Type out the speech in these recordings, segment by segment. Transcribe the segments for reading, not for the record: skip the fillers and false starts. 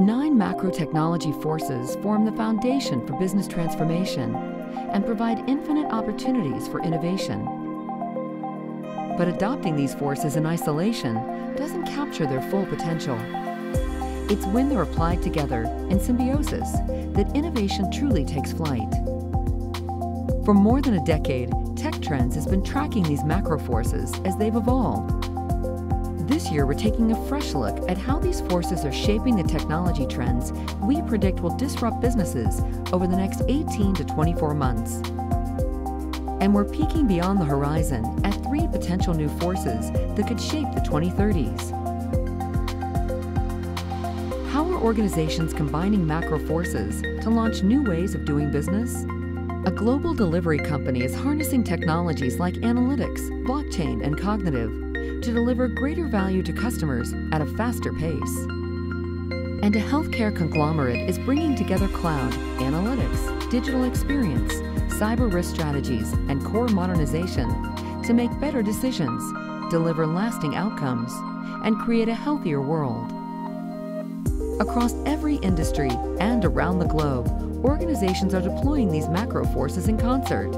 9 macro technology forces form the foundation for business transformation and provide infinite opportunities for innovation. But adopting these forces in isolation doesn't capture their full potential. It's when they're applied together in symbiosis that innovation truly takes flight. For more than a decade, TechTrends has been tracking these macro forces as they've evolved. This year, we're taking a fresh look at how these forces are shaping the technology trends we predict will disrupt businesses over the next 18 to 24 months. And we're peeking beyond the horizon at 3 potential new forces that could shape the 2030s. How are organizations combining macro forces to launch new ways of doing business? A global delivery company is harnessing technologies like analytics, blockchain, and cognitive to deliver greater value to customers at a faster pace. And a healthcare conglomerate is bringing together cloud, analytics, digital experience, cyber risk strategies, and core modernization to make better decisions, deliver lasting outcomes, and create a healthier world. Across every industry and around the globe, organizations are deploying these macro forces in concert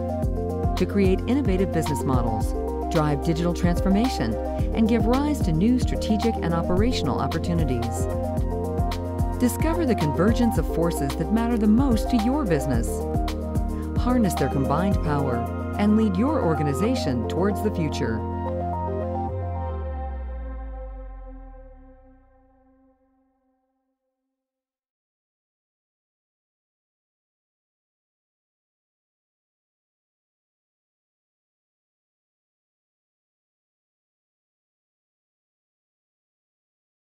to create innovative business models, drive digital transformation, and give rise to new strategic and operational opportunities. Discover the convergence of forces that matter the most to your business. Harness their combined power and lead your organization towards the future.